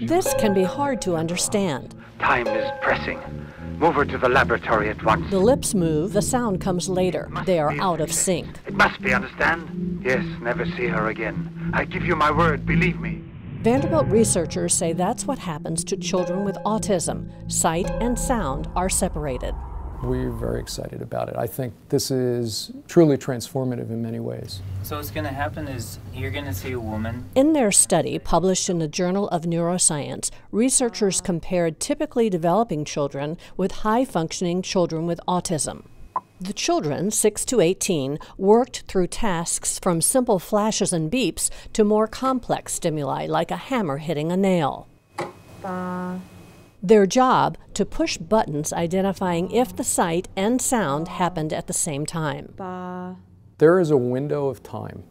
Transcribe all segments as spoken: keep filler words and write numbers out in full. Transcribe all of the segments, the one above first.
This can be hard to understand. Time is pressing. Move her to the laboratory at once. The lips move, the sound comes later. They are out of sync. It must be, understand? Yes, never see her again. I give you my word, believe me. Vanderbilt researchers say that's what happens to children with autism. Sight and sound are separated. We're very excited about it. I think this is truly transformative in many ways. So what's going to happen is you're going to see a woman. In their study, published in the Journal of Neuroscience, researchers compared typically developing children with high-functioning children with autism. The children, six to eighteen, worked through tasks from simple flashes and beeps to more complex stimuli like a hammer hitting a nail. Bah. Their job, to push buttons identifying if the sight and sound happened at the same time. Bah. There is a window of time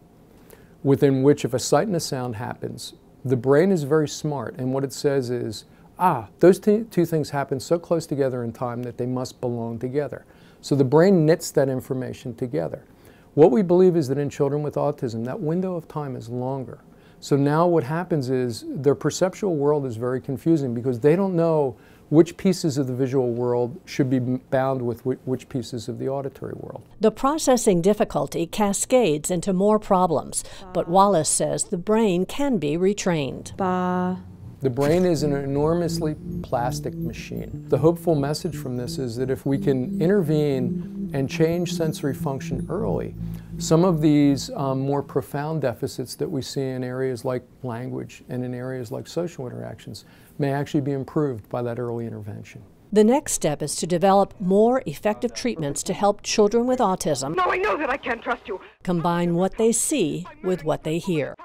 within which if a sight and a sound happens, the brain is very smart, and what it says is, ah, those two things happen so close together in time that they must belong together. So the brain knits that information together. What we believe is that in children with autism, that window of time is longer. So now what happens is their perceptual world is very confusing because they don't know which pieces of the visual world should be bound with which pieces of the auditory world. The processing difficulty cascades into more problems, but Wallace says the brain can be retrained. Bah. The brain is an enormously plastic machine. The hopeful message from this is that if we can intervene and change sensory function early, some of these um, more profound deficits that we see in areas like language and in areas like social interactions may actually be improved by that early intervention. The next step is to develop more effective treatments to help children with autism. No, I know that I can't trust you. Combine what they see with what they hear.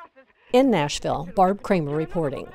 In Nashville, Barb Kramer reporting.